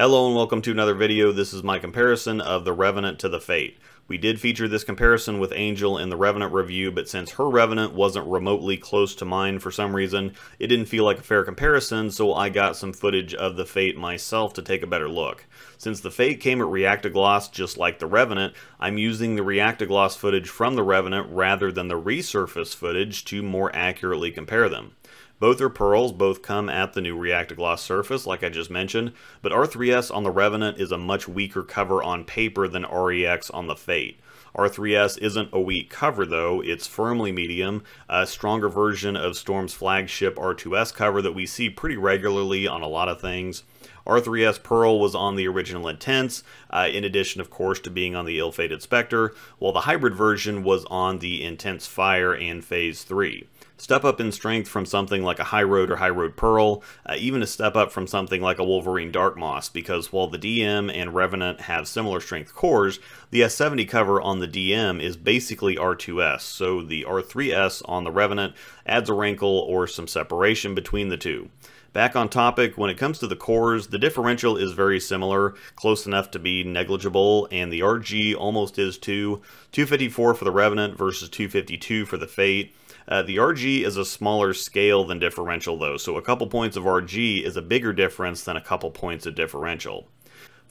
Hello and welcome to another video. This is my comparison of the Revenant to the Fate. We did feature this comparison with Angel in the Revenant review, but since her Revenant wasn't remotely close to mine for some reason, it didn't feel like a fair comparison, so I got some footage of the Fate myself to take a better look. Since the Fate came at ReactaGloss just like the Revenant, I'm using the ReactaGloss footage from the Revenant rather than the resurface footage to more accurately compare them. Both are Pearls, both come at the new ReactaGloss surface like I just mentioned, but R3S on the Revenant is a much weaker cover on paper than REX on the Fate. R3S isn't a weak cover though, it's firmly medium, a stronger version of Storm's flagship R2S cover that we see pretty regularly on a lot of things. R3S Pearl was on the original Intense, in addition of course to being on the ill-fated Spectre, while the hybrid version was on the Intense Fire and Phase 3. Step up in strength from something like a High Road or High Road Pearl, even a step up from something like a Wolverine Dark Moss, because while the DM and Revenant have similar strength cores, the S70 cover on the DM is basically R2S, so the R3S on the Revenant adds a wrinkle or some separation between the two. Back on topic, when it comes to the cores, the differential is very similar, close enough to be negligible, and the RG almost is too, 254 for the Revenant versus 252 for the Fate. The RG is a smaller scale than differential though, so a couple points of RG is a bigger difference than a couple points of differential.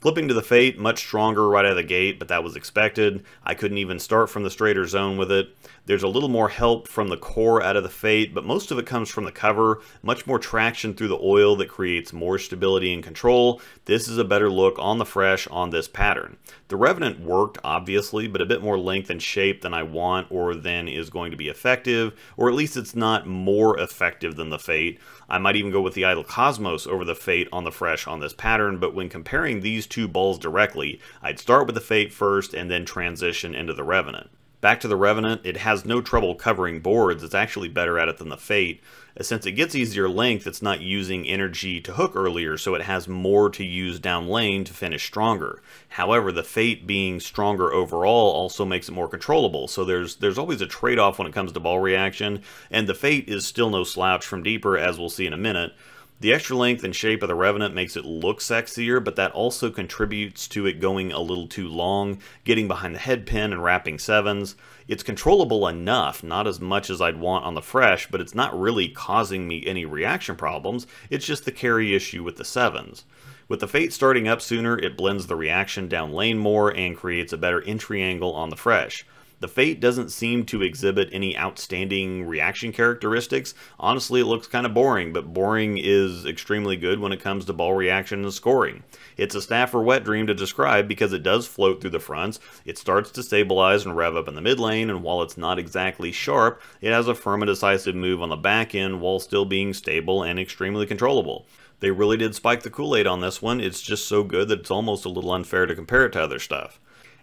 Flipping to the Fate, much stronger right out of the gate, but that was expected. I couldn't even start from the straighter zone with it. There's a little more help from the core out of the Fate, but most of it comes from the cover. Much more traction through the oil that creates more stability and control. This is a better look on the Fresh on this pattern. The Revenant worked, obviously, but a bit more length and shape than I want or than is going to be effective, or at least it's not more effective than the Fate. I might even go with the Idle Cosmos over the Fate on the Fresh on this pattern, but when comparing these two balls directly, I'd start with the Fate first and then transition into the Revenant. Back to the Revenant, it has no trouble covering boards, it's actually better at it than the Fate. Since it gets easier length, it's not using energy to hook earlier, so it has more to use down lane to finish stronger. However, the Fate being stronger overall also makes it more controllable, so there's always a trade-off when it comes to ball reaction, and the Fate is still no slouch from deeper, as we'll see in a minute. The extra length and shape of the Revenant makes it look sexier, but that also contributes to it going a little too long, getting behind the head pin and wrapping sevens. It's controllable enough, not as much as I'd want on the Fresh, but it's not really causing me any reaction problems, it's just the carry issue with the sevens. With the Fate starting up sooner, it blends the reaction down lane more and creates a better entry angle on the Fresh. The Fate doesn't seem to exhibit any outstanding reaction characteristics. Honestly, it looks kind of boring, but boring is extremely good when it comes to ball reaction and scoring. It's a staff or wet dream to describe because it does float through the fronts, it starts to stabilize and rev up in the mid lane, and while it's not exactly sharp, it has a firm and decisive move on the back end while still being stable and extremely controllable. They really did spike the Kool-Aid on this one, it's just so good that it's almost a little unfair to compare it to other stuff.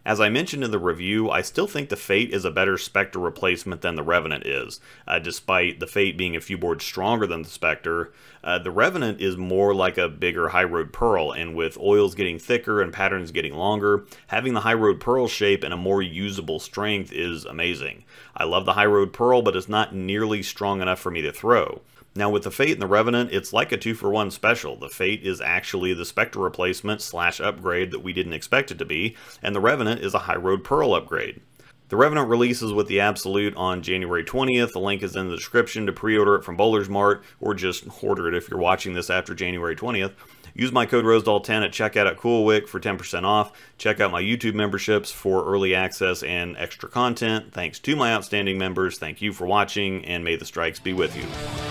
As I mentioned in the review, I still think the Fate is a better Spectre replacement than the Revenant is. Despite the Fate being a few boards stronger than the Spectre, the Revenant is more like a bigger High Road Pearl, and with oils getting thicker and patterns getting longer, having the High Road Pearl shape and a more usable strength is amazing. I love the High Road Pearl, but it's not nearly strong enough for me to throw. Now with the Fate and the Revenant, it's like a 2-for-1 special. The Fate is actually the Spectre replacement / upgrade that we didn't expect it to be, and the Revenant is a High Road Pearl upgrade. The Revenant releases with the Absolute on January 20th. The link is in the description to pre-order it from Bowler's Mart, or just order it if you're watching this after January 20th. Use my code Rosdahl10 at checkout at CoolWick for 10% off. Check out my YouTube memberships for early access and extra content. Thanks to my outstanding members, thank you for watching, and may the strikes be with you.